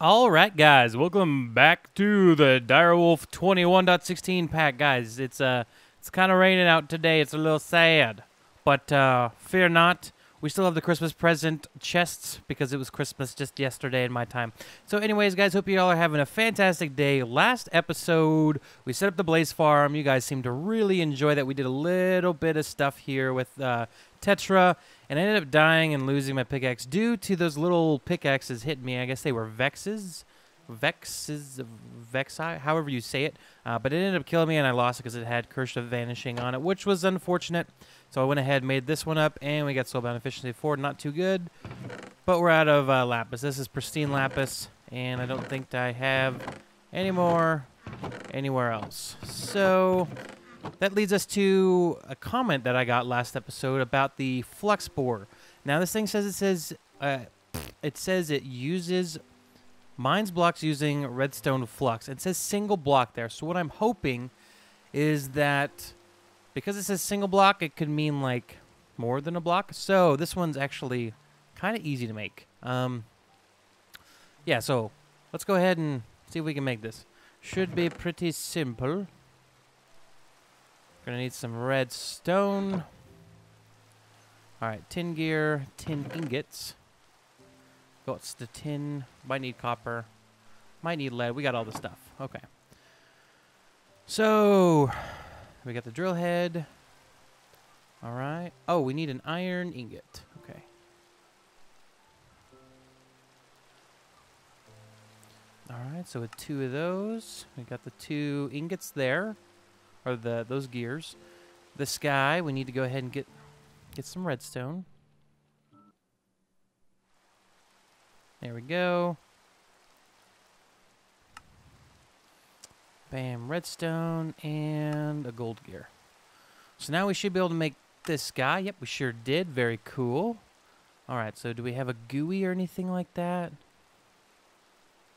All right, guys, welcome back to the Direwolf 21.16 pack, guys. It's kind of raining out today. It's a little sad, but fear not. We still have the Christmas present chests because it was Christmas just yesterday in my time. So anyways, guys, hope you all are having a fantastic day. Last episode, we set up the Blaze Farm. You guys seemed to really enjoy that. We did a little bit of stuff here with Tetra, and I ended up dying and losing my pickaxe due to those little pickaxes hitting me. I guess they were Vexes. Vexi, however you say it, but it ended up killing me and I lost it because it had Curse of Vanishing on it, which was unfortunate. So I went ahead and made this one up, and we got Soulbound Efficiency 4, not too good, but we're out of Lapis. This is Pristine Lapis, and I don't think I have any more anywhere else. So that leads us to a comment that I got last episode about the Fluxbore. Now this thing says it uses Mine's blocks using redstone flux. It says single block there. So what I'm hoping is that because it says single block, it could mean like more than a block. So this one's actually kind of easy to make. Yeah, so let's go ahead and see if we can make this. Should be pretty simple. Gonna need some redstone. All right, tin gear, tin ingots. Got the tin. Might need copper. Might need lead. We got all the stuff. Okay. So we got the drill head. All right. Oh, we need an iron ingot. Okay. All right. So with two of those, we got the two ingots there, or those gears. This guy, we need to go ahead and get some redstone. There we go. Bam, redstone and a gold gear. So now we should be able to make this guy. Yep, we sure did. Very cool. All right, so do we have a GUI or anything like that?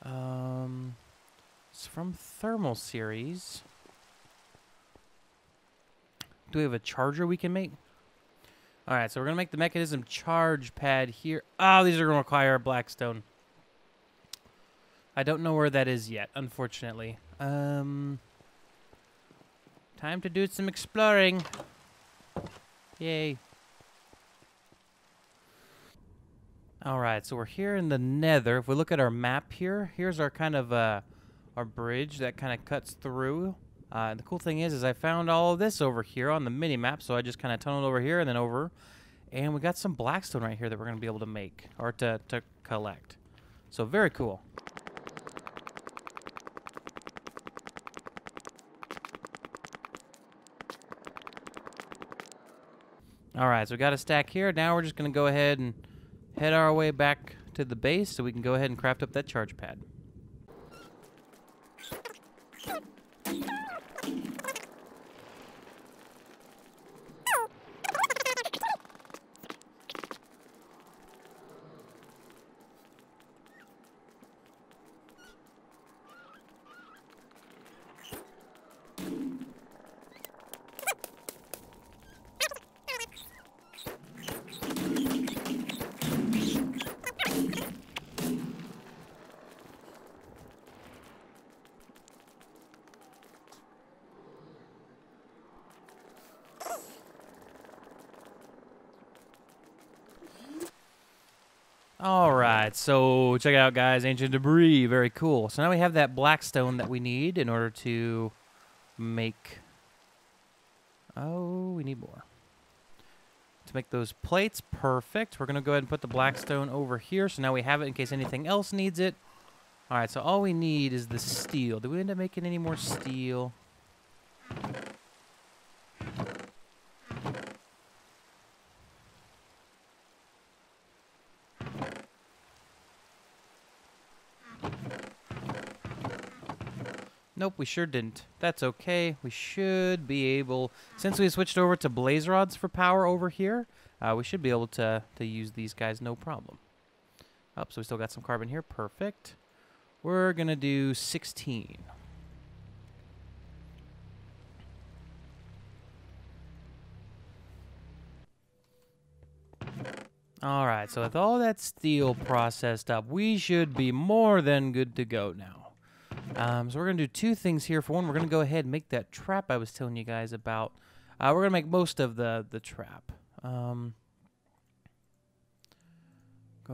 It's from Thermal Series. Do we have a charger we can make? All right, so we're going to make the mechanism charge pad here. Oh, these are going to require blackstone. I don't know where that is yet, unfortunately. Time to do some exploring. Yay. All right, so we're here in the nether. If we look at our map here, here's our kind of our bridge that kind of cuts through. The cool thing is I found all of this over here on the mini-map, so I just kind of tunneled over here and then over. And we got some blackstone right here that we're going to be able to make, or to collect. So very cool. Alright, so we got a stack here. Now we're just going to go ahead and head our way back to the base so we can go ahead and craft up that charge pad. All right, so check it out, guys. Ancient debris, very cool. So now we have that blackstone that we need in order to make... Oh, we need more. To make those plates, perfect. We're going to go ahead and put the blackstone over here. So now we have it in case anything else needs it. All right, so all we need is the steel. Do we end up making any more steel? Nope, we sure didn't. That's okay. We should be able, since we switched over to blaze rods for power over here, we should be able to use these guys no problem. Oh, so we still got some carbon here. Perfect. We're going to do 16. Alright, so with all that steel processed up, we should be more than good to go now. So we're going to do two things here. For one, we're going to go ahead and make that trap I was telling you guys about. We're going to make most of the trap. Go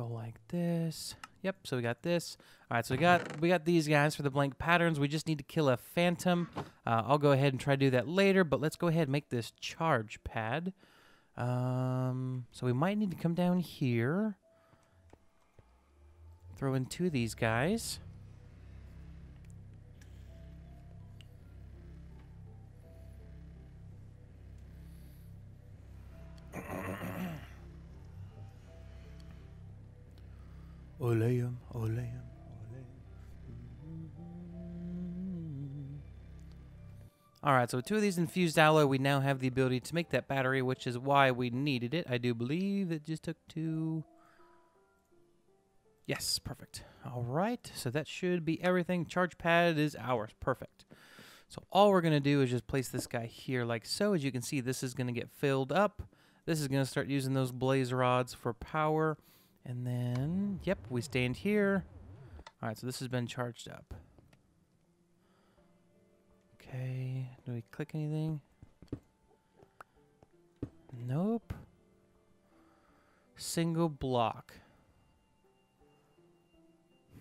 like this. Yep, so we got this. Alright, so we got these guys for the blank patterns. We just need to kill a phantom. I'll go ahead and try to do that later, but let's go ahead and make this charge pad. So we might need to come down here, throw in two of these guys. Oleum, oleum. Alright, so with two of these infused alloy, we now have the ability to make that battery, which is why we needed it. I do believe it just took two. Yes, perfect. Alright, so that should be everything. Charge pad is ours. Perfect. So all we're going to do is just place this guy here like so. As you can see, this is going to get filled up. This is going to start using those blaze rods for power. And then, yep, we stand here. Alright, so this has been charged up. Okay, do we click anything? Nope. Single block.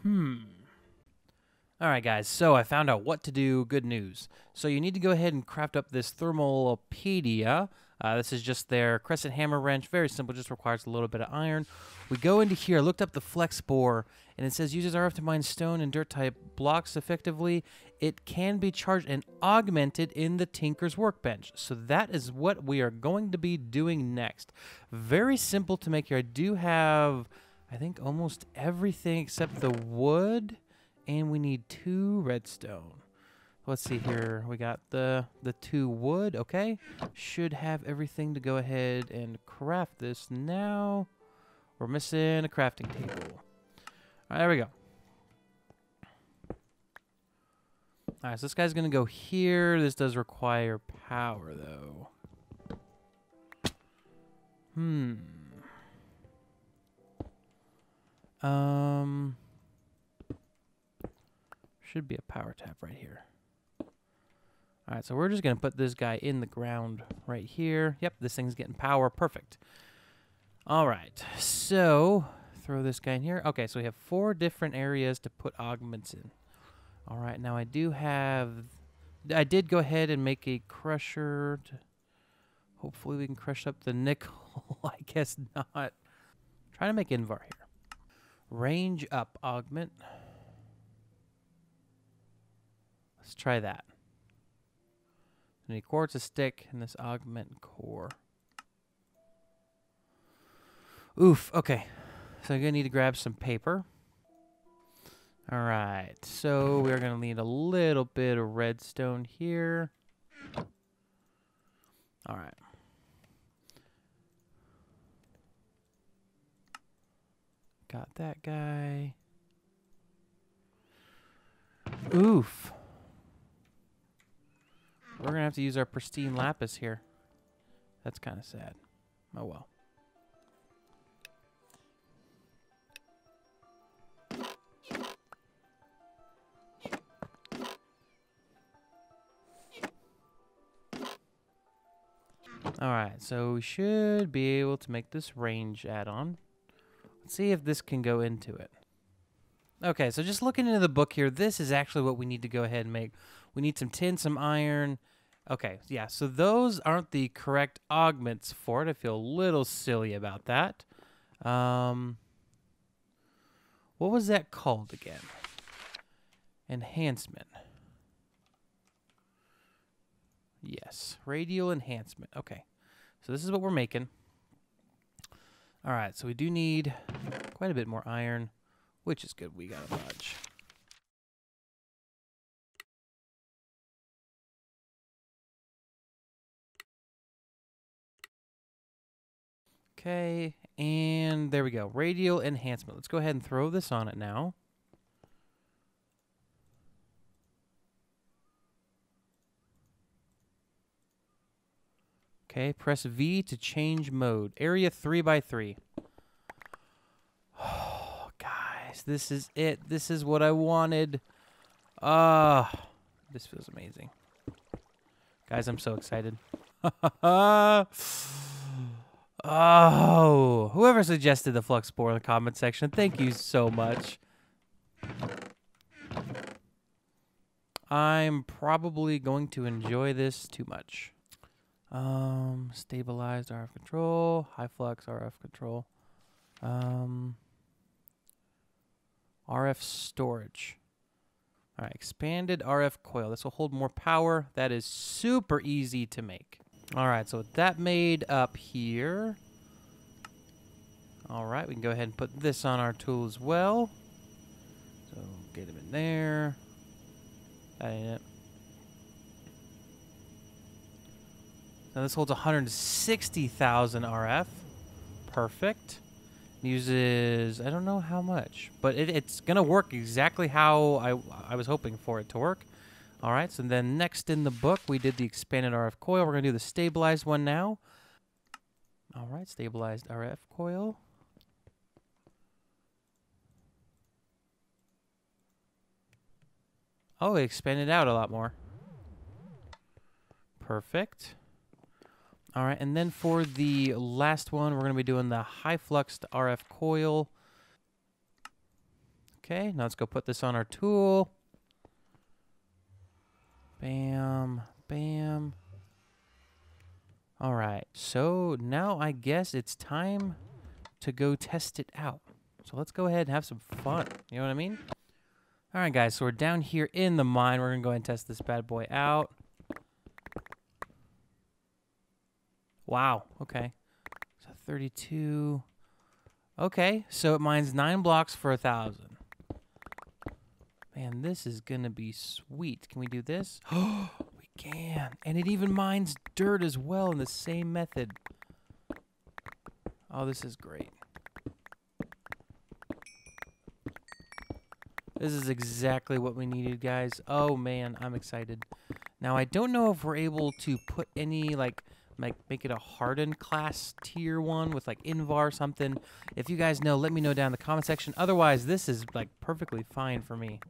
Alright guys, so I found out what to do. Good news. So you need to go ahead and craft up this Thermalpedia. This is just their crescent hammer wrench. Very simple, just requires a little bit of iron. We go into here, looked up the Fluxbore, and it says uses RF to mine stone and dirt type blocks effectively. It can be charged and augmented in the Tinker's workbench. So that is what we are going to be doing next. Very simple to make here. I do have, I think, almost everything except the wood, and we need two redstone. Let's see here. We got the two wood. Okay. Should have everything to go ahead and craft this now. We're missing a crafting table. All right, there we go. All right, so this guy's going to go here. This does require power, though. Should be a power tap right here. All right, so we're just going to put this guy in the ground right here. Yep, this thing's getting power. Perfect. All right, so throw this guy in here. Okay, so we have four different areas to put augments in. All right, now I do have... I did go ahead and make a crusher. Hopefully we can crush up the nickel. I guess not. I'm trying to make invar here. Range up augment. Let's try that. I need quartz, a stick, and this augment core. Oof, okay. So I'm going to need to grab some paper. All right, so we're going to need a little bit of redstone here. All right. Got that guy. Oof. We're going to have to use our pristine lapis here. That's kind of sad. Oh, well. Alright, so we should be able to make this range add-on. Let's see if this can go into it. Okay, so just looking into the book here, this is actually what we need to go ahead and make. We need some tin, some iron... Okay, yeah, so those aren't the correct augments for it. I feel a little silly about that. What was that called again? Enhancement. Yes, radial enhancement. Okay, so this is what we're making. All right, so we do need quite a bit more iron, which is good. We got a bunch. Okay, and there we go. Radial enhancement. Let's go ahead and throw this on it now. Okay, press V to change mode. Area 3x3. nice. This is it. This is what I wanted. This feels amazing. Guys, I'm so excited. Oh, whoever suggested the Fluxbore in the comment section, thank you so much. I'm probably going to enjoy this too much. Stabilized RF control, high flux RF control, RF storage. All right, expanded RF coil. This will hold more power. That is super easy to make. All right, so with that made up here, all right, we can go ahead and put this on our tool as well. So get them in there. That ain't it. Now this holds 160,000 RF. Perfect. Uses, I don't know how much, but it's going to work exactly how I was hoping for it to work. All right, so then next in the book, we did the expanded RF coil. We're going to do the stabilized one now. All right, stabilized RF coil. Oh, it expanded out a lot more. Perfect. All right, and then for the last one, we're going to be doing the high-fluxed RF coil. Okay, now let's go put this on our tool. Bam, bam. All right, so now I guess it's time to go test it out. So let's go ahead and have some fun. You know what I mean? All right, guys, so we're down here in the mine. We're going to go ahead and test this bad boy out. Wow, okay. So 32. Okay, so it mines 9 blocks for 1,000. Man, this is gonna be sweet. Can we do this? Oh, we can. And it even mines dirt as well in the same method. Oh, this is great. This is exactly what we needed, guys. Oh man, I'm excited. Now, I don't know if we're able to put any, like make it a hardened class tier one with like invar or something. If you guys know, let me know down in the comment section. Otherwise, this is like perfectly fine for me.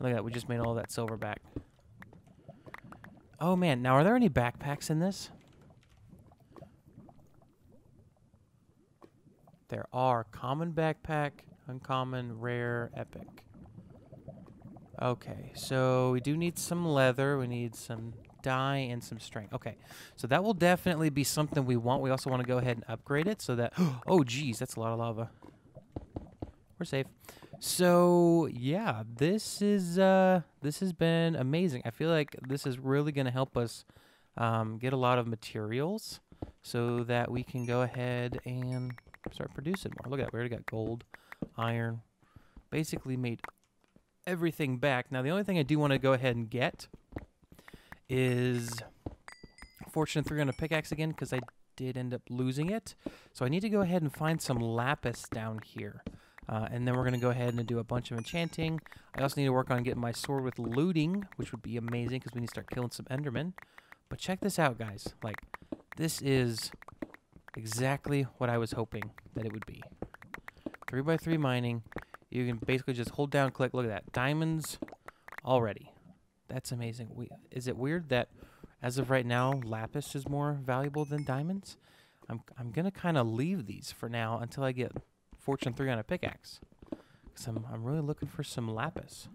Look at that, we just made all that silver back. Oh man, now are there any backpacks in this? There are common backpack, uncommon, rare, epic. Okay, so we do need some leather, we need some dye and some string. Okay, so that will definitely be something we want. We also want to go ahead and upgrade it so that, oh geez, that's a lot of lava. We're safe. So yeah, this has been amazing. I feel like this is really going to help us get a lot of materials so that we can go ahead and start producing more. Look at that, we already got gold, iron, basically made everything back. Now the only thing I do want to go ahead and get is Fortune 300 pickaxe again, because I did end up losing it. So I need to go ahead and find some lapis down here. And then we're going to go ahead and do a bunch of enchanting. I also need to work on getting my sword with looting, which would be amazing because we need to start killing some endermen. But check this out, guys. Like, this is exactly what I was hoping that it would be. 3x3 mining. You can basically just hold down, click. Look at that. Diamonds already. That's amazing. Is it weird that as of right now, lapis is more valuable than diamonds? I'm going to kind of leave these for now until I get Fortune 3 on a pickaxe, because I'm really looking for some lapis.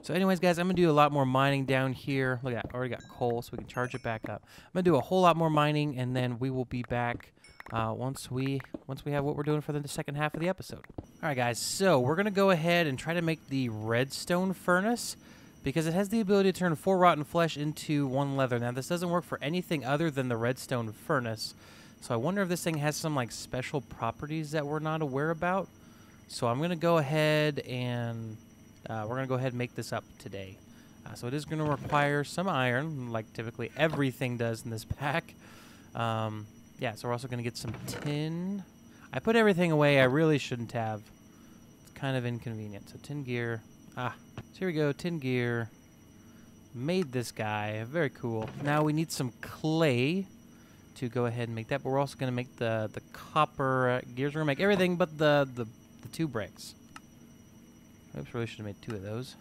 So anyways, guys, I'm going to do a lot more mining down here. Look at that. I already got coal, so we can charge it back up. I'm going to do a whole lot more mining, and then we will be back once we have what we're doing for the second half of the episode. All right, guys, so we're going to go ahead and try to make the redstone furnace, because it has the ability to turn 4 rotten flesh into 1 leather. Now, this doesn't work for anything other than the redstone furnace. So I wonder if this thing has some, like, special properties that we're not aware about. So I'm going to go ahead and we're going to go ahead and make this up today. So it is going to require some iron, like typically everything does in this pack. Yeah, so we're also going to get some tin. I put everything away I really shouldn't have. It's kind of inconvenient. So tin gear. Ah, so here we go, tin gear. Made this guy, very cool. Now we need some clay to go ahead and make that, but we're also gonna make the copper gears. We're gonna make everything but the 2 bricks. Oops, really should have made two of those.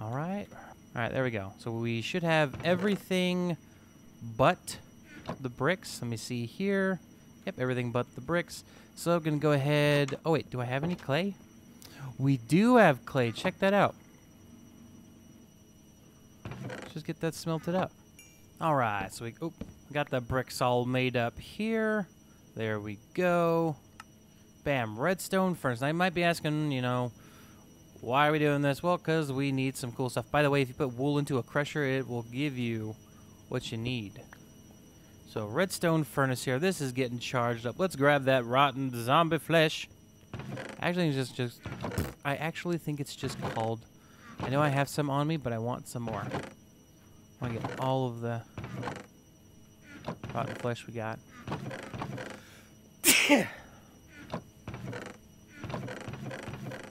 Alright. Alright, there we go. So we should have everything but the bricks. Let me see here. Yep, everything but the bricks. So I'm going to go ahead... Oh, wait, do I have any clay? We do have clay. Check that out. Let's just get that smelted up. Alright, so we... Oh, got the bricks all made up here. There we go. Bam, redstone furnace. Now you might be asking, you know, why are we doing this? Well, because we need some cool stuff. By the way, if you put wool into a crusher, it will give you what you need. So, redstone furnace here. This is getting charged up. Let's grab that rotten zombie flesh. Actually, it's just I actually think it's just called... I know I have some on me, but I want some more. I want to get all of the rotten flesh we got.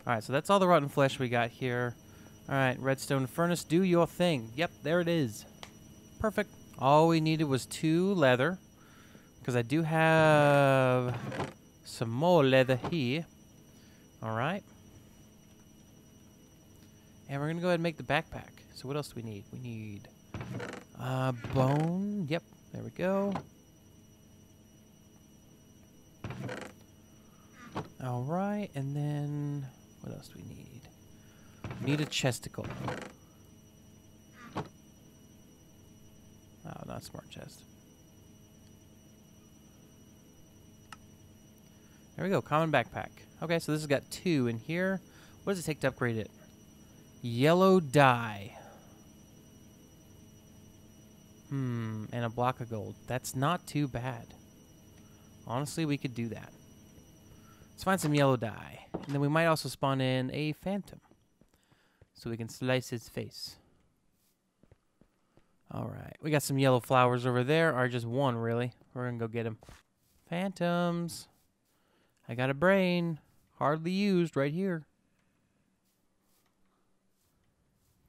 Alright, so that's all the rotten flesh we got here. Alright, redstone furnace, do your thing. Yep, there it is. Perfect. All we needed was 2 leather. Because I do have some more leather here. Alright. And we're going to go ahead and make the backpack. So what else do we need? We need bone. Yep, there we go. Alright, and then... What else do we need? We need a chesticle. Oh, not smart chest. There we go, common backpack. Okay, so this has got 2 in here. What does it take to upgrade it? Yellow dye. And a block of gold. That's not too bad. Honestly, we could do that. Let's find some yellow dye. And then we might also spawn in a phantom. So we can slice his face. Alright. We got some yellow flowers over there. Or just one, really. We're going to go get him. Phantoms. I got a brain. Hardly used right here.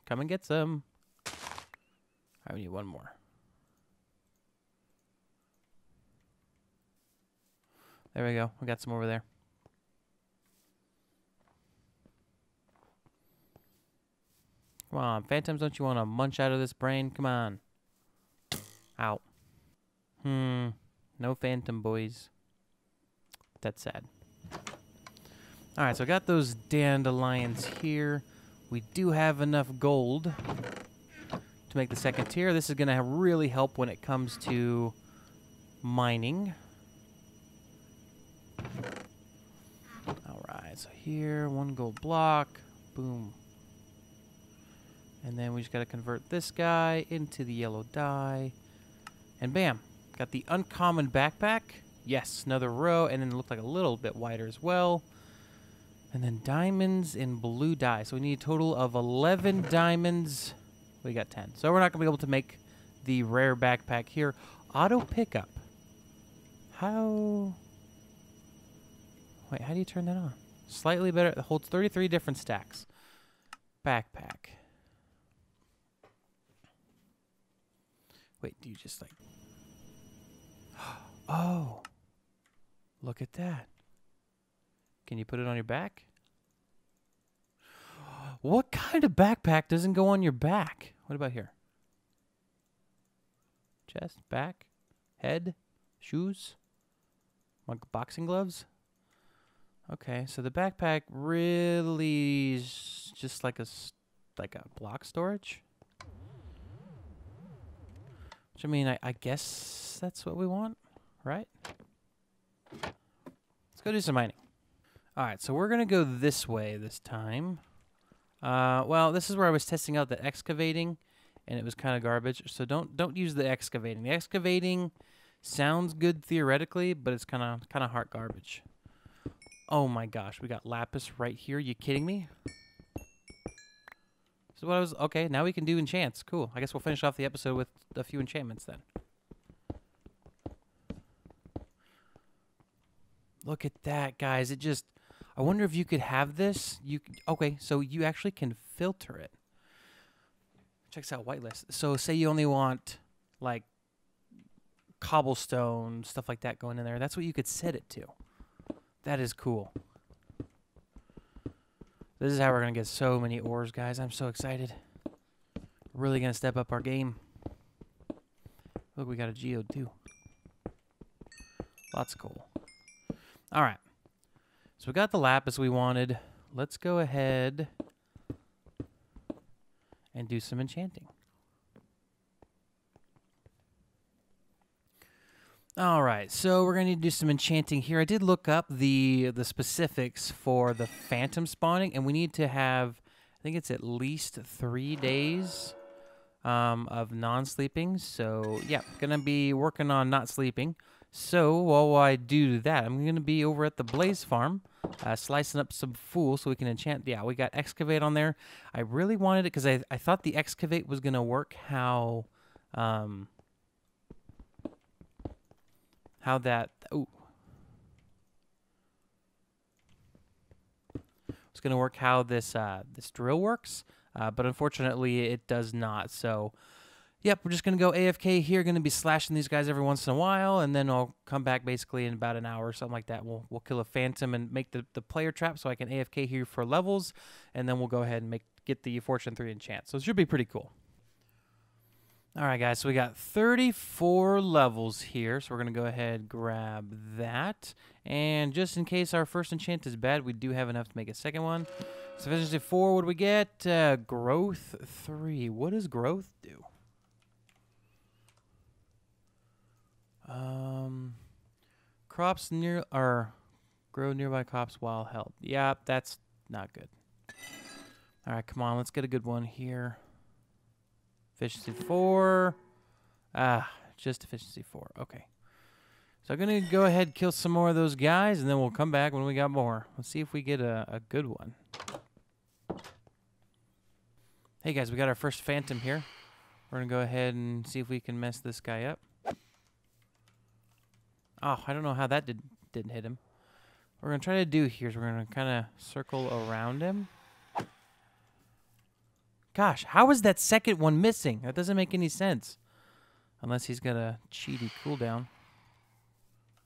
Come and get some. Alright, we need one more. There we go. We got some over there. Come on, phantoms, don't you want to munch out of this brain? Come on. Ow. No phantom, boys. That's sad. Alright, so I got those dandelions here. We do have enough gold to make the second tier. This is going to really help when it comes to mining. Alright, so here, 1 gold block. Boom. And then we just got to convert this guy into the yellow dye. And bam. Got the uncommon backpack. Yes, another row. And then it looked like a little bit wider as well. And then diamonds in blue dye. So we need a total of 11 diamonds. We got 10. So we're not going to be able to make the rare backpack here. Auto pickup. How... Wait, how do you turn that on? Slightly better. It holds 33 different stacks. Backpack. Wait, do you just like... Oh! Look at that. Can you put it on your back? What kind of backpack doesn't go on your back? What about here? Chest, back, head, shoes, like boxing gloves. Okay, so the backpack really is just like a block storage. I mean, I guess that's what we want, right? Let's go do some mining. All right, so we're going to go this way this time. Well, this is where I was testing out the excavating, and it was kind of garbage. So don't use the excavating. The excavating sounds good theoretically, but it's kind of hard garbage. Oh my gosh, we got lapis right here. Are you kidding me? So what I was, okay, now we can do enchants. Cool. I guess we'll finish off the episode with a few enchantments then. Look at that, guys. It just, I wonder if you could have this. Okay, so you actually can filter it. Check this out, whitelist. So say you only want, like, cobblestone, stuff like that going in there. That's what you could set it to. That is cool. This is how we're going to get so many ores, guys. I'm so excited. Really going to step up our game. Look, we got a geode, too. Lots of coal. All right. So we got the lapis we wanted. Let's go ahead and do some enchanting. All right, so we're going to need to do some enchanting here. I did look up the specifics for the phantom spawning, and we need to have, I think it's at least 3 days of non-sleeping. So, yeah, going to be working on not sleeping. So while I do that, I'm going to be over at the Blaze Farm, slicing up some fool so we can enchant. Yeah, we got excavate on there. I really wanted it because I thought the excavate was going to work how that, oh, it's going to work how this this drill works, but unfortunately it does not. So, yep, we're just going to go AFK here, going to be slashing these guys every once in a while, and then I'll come back basically in about an hour or something like that. We'll kill a phantom and make the player trap so I can AFK here for levels, and then we'll go ahead and get the Fortune 3 enchant. So it should be pretty cool. All right, guys, so we got 34 levels here, so we're going to go ahead and grab that. And just in case our first enchant is bad, we do have enough to make a second one. So efficiency 4, what do we get? Growth 3. What does growth do? Crops near, or grow nearby crops while held. Yeah, that's not good. All right, come on, let's get a good one here. Efficiency 4. Ah, just efficiency 4. Okay. So I'm going to go ahead and kill some more of those guys, and then we'll come back when we got more. Let's see if we get a good one. Hey, guys, we got our first phantom here. We're going to go ahead and see if we can mess this guy up. Oh, I don't know how that didn't hit him. What we're going to try to do here is we're going to kind of circle around him. Gosh, how is that second one missing? That doesn't make any sense. Unless he's got a cheaty cooldown.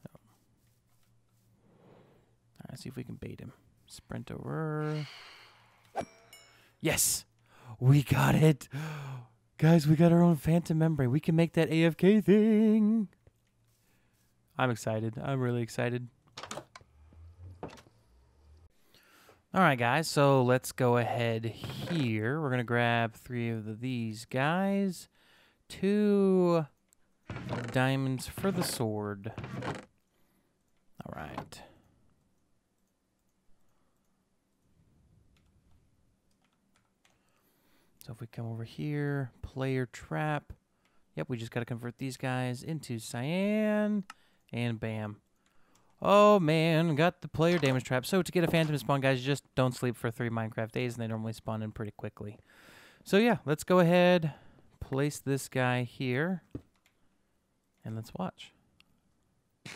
Oh. All right, see if we can bait him. Sprint over. Yes! We got it! Guys, we got our own phantom membrane. We can make that AFK thing! I'm excited. I'm really excited. All right, guys, so let's go ahead here. We're going to grab 3 of these guys. 2 diamonds for the sword. All right. So if we come over here, player trap. Yep, we just got to convert these guys into cyan, and bam. Oh, man, got the player damage trap. So to get a phantom spawn, guys, just don't sleep for 3 Minecraft days, and they normally spawn in pretty quickly. So, yeah, let's go ahead, place this guy here, and let's watch. Yep,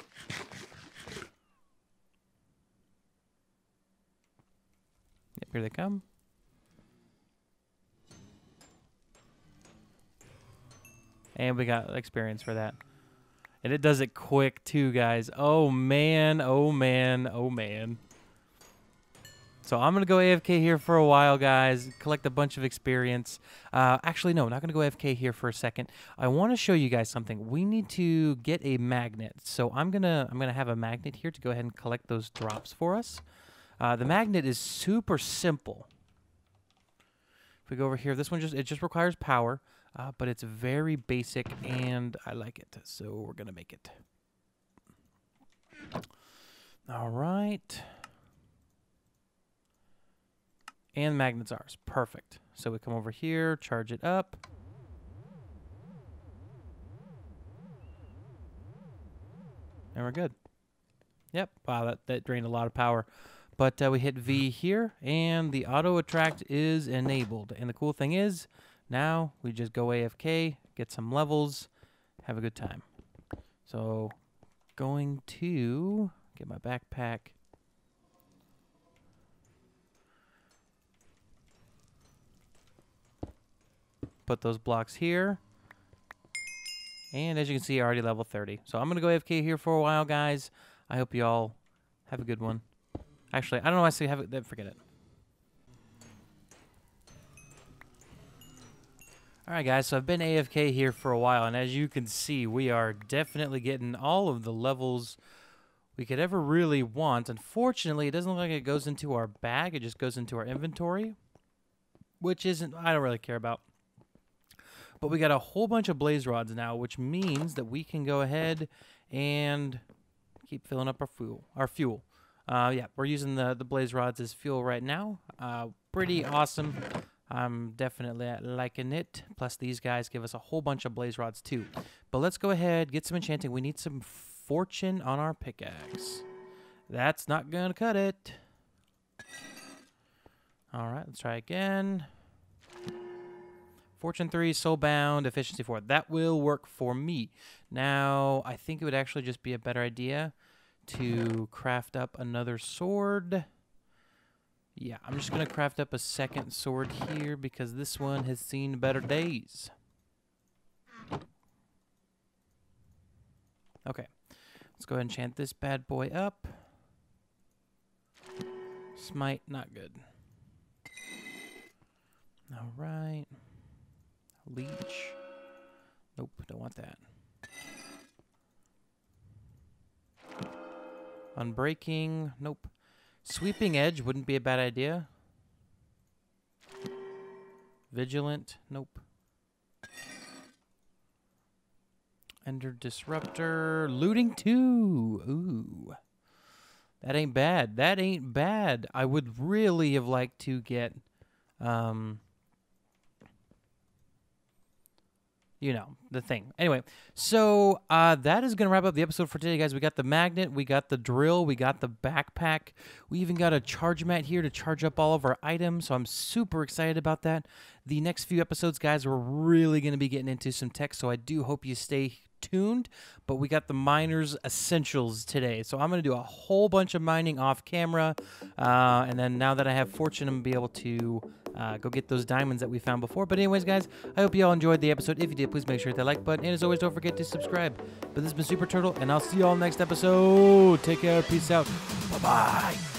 here they come. And we got experience for that. And it does it quick, too, guys. Oh, man. Oh, man. Oh, man. So I'm going to go AFK here for a while, guys. Collect a bunch of experience. Actually, no. I'm not going to go AFK here for a second. I want to show you guys something. We need to get a magnet. So I'm gonna have a magnet here to go ahead and collect those drops for us. The magnet is super simple. If we go over here, this one just requires power. But it's very basic, and I like it, so we're going to make it. All right. And magnet's ours. Perfect. So we come over here, charge it up. And we're good. Yep. Wow, that drained a lot of power. But we hit V here, and the auto attract is enabled. And the cool thing is, now we just go AFK, get some levels, have a good time. So going to get my backpack. Put those blocks here. And as you can see, already level 30. So I'm going to go AFK here for a while, guys. I hope you all have a good one. Actually, I don't know why I say have it. Forget it. Alright guys, so I've been AFK here for a while, and as you can see, we are definitely getting all of the levels we could ever really want. Unfortunately, it doesn't look like it goes into our bag, it just goes into our inventory, which isn't, I don't really care about. But we got a whole bunch of blaze rods now, which means that we can go ahead and keep filling up our fuel. Yeah, we're using the blaze rods as fuel right now. Pretty awesome. I'm definitely liking it. Plus, these guys give us a whole bunch of blaze rods, too. But let's go ahead, get some enchanting. We need some fortune on our pickaxe. That's not going to cut it. All right, let's try again. Fortune 3, Soulbound, Efficiency 4. That will work for me. Now, I think it would actually just be a better idea to craft up another sword. Yeah, I'm just going to craft up a second sword here because this one has seen better days. Okay, let's go ahead and enchant this bad boy up. Smite, not good. All right. Leech. Nope, don't want that. Unbreaking. Nope. Sweeping edge wouldn't be a bad idea. Vigilant, nope. Ender disruptor, looting 2. Ooh, that ain't bad. That ain't bad. I would really have liked to get, you know, the thing. Anyway, so that is going to wrap up the episode for today, guys. We got the magnet, we got the drill, we got the backpack. We even got a charge mat here to charge up all of our items, so I'm super excited about that. The next few episodes, guys, we're really going to be getting into some tech, so I do hope you stay tuned. But we got the miners essentials today, so I'm going to do a whole bunch of mining off camera, and then now that I have fortune, I'm going to be able to go get those diamonds that we found before. But anyways, guys, I hope you all enjoyed the episode. If you did, please make sure to hit that like button, and as always, don't forget to subscribe. But this has been Super Turtle, and I'll see you all next episode. Take care, peace out, bye bye.